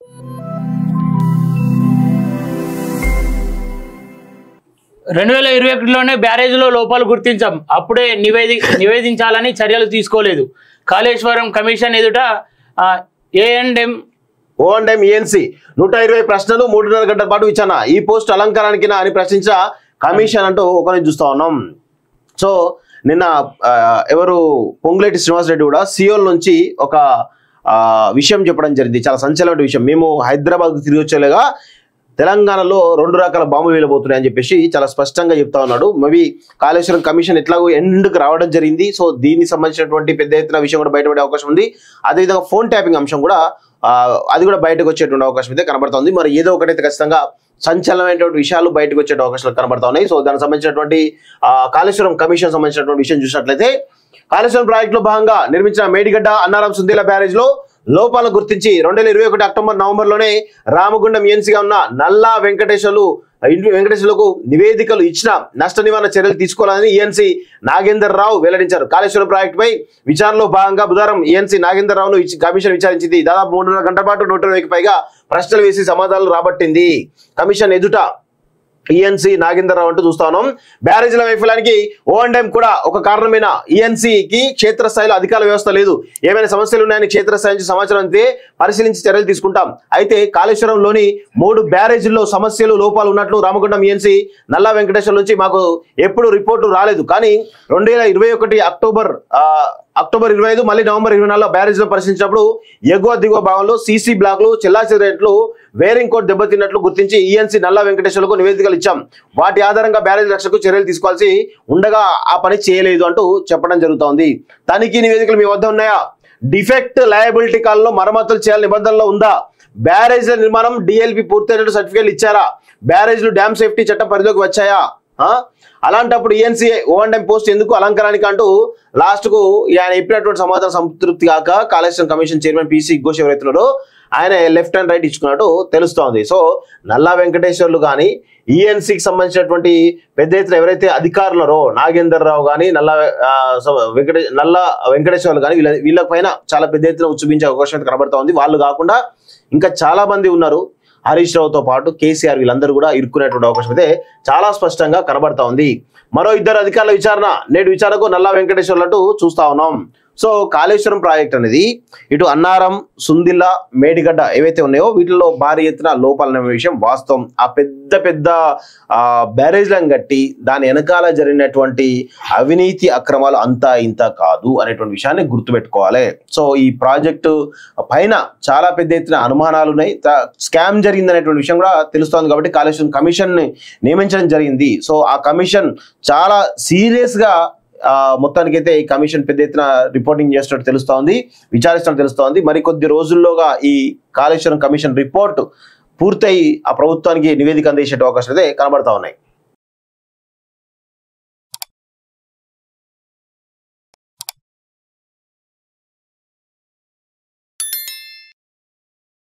2021 barrage లోపాలు గుర్తించాం, అప్పుడే నివేదించాలని చర్యలు తీసుకోలేదు. కాళేశ్వరం కమిషన్ ఎదుట A&M ANC 120 ప్రశ్నలు 3.5 గంటల పాటు విచారణ. ఈ పోస్ట్ అలంకరణకినా అని ప్రశ్నించా కమిషన్ అంటూ ఒకరిని చూస్తా ఉన్నాం. సో నిన్న ఎవరు పొంగులేటి శ్రీనివాస్ రెడ్డి కూడా సియోల్ నుంచి ఒక విషయం చెప్పడం జరిగింది, చాలా సంచలనమైన విషయం. మేము హైదరాబాద్కు తిరిగి వచ్చేలాగా తెలంగాణలో 2 రకాల బాంబు వేలబోతున్నాయని చెప్పేసి చాలా స్పష్టంగా చెప్తా ఉన్నాడు. మేబీ కాళేశ్వరం కమిషన్ ఎట్లాగో ఎండ్కు రావడం జరిగింది. సో దీనికి సంబంధించినటువంటి పెద్ద ఎత్తున విషయం కూడా బయటపడే అవకాశం ఉంది. అదేవిధంగా ఫోన్ ట్యాపింగ్ అంశం కూడా అది కూడా బయటకు వచ్చేటువంటి అవకాశం అయితే కనబడుతుంది. మరి ఏదో ఒకటైతే ఖచ్చితంగా సంచలనమైనటువంటి విషయాలు బయటకు వచ్చే అవకాశాలు కనబడతా ఉన్నాయి. సో దానికి సంబంధించినటువంటి కాళేశ్వరం కమిషన్ సంబంధించినటువంటి విషయం చూసినట్లయితే కాళేశ్వరం ప్రాజెక్టులో భాగంగా నిర్మించిన మేడిగడ్డ అన్నారం సుందేల బ్యారేజ్ లో లోపాలను గుర్తించి 2021 అక్టోబర్-నవంబర్లోనే రామగుండం ఏఎన్సీగా ఉన్న నల్లా వెంకటేశ్వర్లకు నివేదికలు ఇచ్చిన నష్ట నివారణ చర్యలు తీసుకోవాలని ఏఎన్సీ నాగేందర్ రావు వెల్లడించారు. కాళేశ్వరం ప్రాజెక్టుపై విచారణలో భాగంగా బుధవారం ఏఎన్సీ నాగేందర్ రావును కమిషన్ విచారించింది. దాదాపు 3.5 గంటల పాటు 120కి పైగా ప్రశ్నలు వేసి సమాధానాలు రాబట్టింది. కమిషన్ ఎదుట ఈఎన్సీ నాగేందర్ రావు అంటూ చూస్తాను. బ్యారేజీల వైఫల్యానికి O&M కూడా ఒక కారణమైన ఈఎన్సీకి క్షేత్రస్థాయిలో అధికార వ్యవస్థ లేదు. ఏమైనా సమస్యలు ఉన్నాయని క్షేత్రస్థాయి నుంచి సమాచారం అంతే పరిశీలించి చర్యలు తీసుకుంటాం. అయితే కాళేశ్వరంలోని 3 బ్యారేజీల్లో సమస్యలు లోపాలు ఉన్నట్లు రామగుండం ఈఎన్సీ నల్లా వెంకటేశ్వర నుంచి మాకు ఎప్పుడు రిపోర్టు రాలేదు. కానీ 2021 అక్టోబర్ 25 మళ్ళీ నవంబర్ 24 బ్యారేజ్ లో పరిశీలించినప్పుడు ఎగువ దిగువ భాగంలో సీసీ బ్లాక్లు చెల్లాచెదరేట్లు వేరింగ్ కోట్ దెబ్బతిన్నట్లు గుర్తించి ఈఎన్సీ నల్లా వెంకటేశ్వర్లకు నివేదికలు ఇచ్చాం. వాటి ఆధారంగా బ్యారేజ్ రక్షణకు చర్యలు తీసుకోవాల్సి ఉండగా ఆ పని చేయలేదు అంటూ చెప్పడం జరుగుతోంది. తనిఖీ నివేదికలు మీ వద్ద ఉన్నాయా? డిఫెక్ట్ లయబిలిటీ కాలంలో మరమ్మతులు చేయాలని నిబంధనలో ఉందా? బ్యారేజ్ల నిర్మాణం DLP పూర్తయినట్టు సర్టిఫికేట్లు ఇచ్చారా? బ్యారేజ్లు డ్యామ్ సేఫ్టీ చట్టం పరిధిలోకి వచ్చాయా? అలాంటప్పుడు ఈఎన్సీ O&M పోస్ట్ ఎందుకు అలంకరణకి అంటూ లాస్ట్ కు ఆయన చెప్పినటువంటి సమాధానం సంతృప్తి కాక Kaleshwaram commission chairman PC Ghosh ఎవరైతున్నారో ఆయన లెఫ్ట్ అండ్ రైట్ ఇచ్చుకున్నట్టు తెలుస్తోంది. సో నల్లా వెంకటేశ్వర్లు కానీ ఈఎన్సీకి సంబంధించినటువంటి పెద్ద ఎత్తున ఎవరైతే అధికారులరో నాగేందర్ రావు కానీ నల్లా వెంకటేశ్వర్లు కానీ వీళ్ళ పైన చాలా పెద్ద ఎత్తున ఉత్సవించే అవకాశం కనబడతా ఉంది. వాళ్ళు కాకుండా ఇంకా చాలా మంది ఉన్నారు, హరీష్ రావుతో పాటు KCR వీళ్ళందరూ కూడా ఇరుక్కునేటువంటి అవకాశం అయితే చాలా స్పష్టంగా కనబడతా ఉంది. మరో 2 అధికారుల విచారణ నేడు విచారణకు నల్లా వెంకటేశ్వర్లు చూస్తా ఉన్నాం. సో కాళేశ్వరం ప్రాజెక్ట్ అనేది ఇటు అన్నారం, సుందిల్ల, మేడిగడ్డ ఏవైతే ఉన్నాయో వీటిలో భారీ ఎత్తున లోపాలనే విషయం వాస్తవం. ఆ పెద్ద పెద్ద బ్యారేజ్లను కట్టి దాని వెనకాల జరిగినటువంటి అవినీతి అక్రమాలు అంతా ఇంత కాదు అనేటువంటి విషయాన్ని గుర్తుపెట్టుకోవాలి. సో ఈ ప్రాజెక్టు పైన చాలా పెద్ద ఎత్తున అనుమానాలు ఉన్నాయి, స్కామ్ జరిగిందనేటువంటి విషయం కూడా తెలుస్తోంది. కాబట్టి కాళేశ్వరం కమిషన్ ని నియమించడం జరిగింది. సో ఆ కమిషన్ చాలా సీరియస్గా మొత్తానికైతే ఈ కమిషన్ పెద్ద ఎత్తున రిపోర్టింగ్ చేస్తున్నట్టు తెలుస్తోంది, విచారిస్తున్నట్టు తెలుస్తోంది. మరికొద్ది రోజుల్లోగా ఈ కాళేశ్వరం కమిషన్ రిపోర్టు పూర్తయి ఆ ప్రభుత్వానికి నివేదిక అందించే అవకాశాలు అయితే కనబడతా ఉన్నాయి.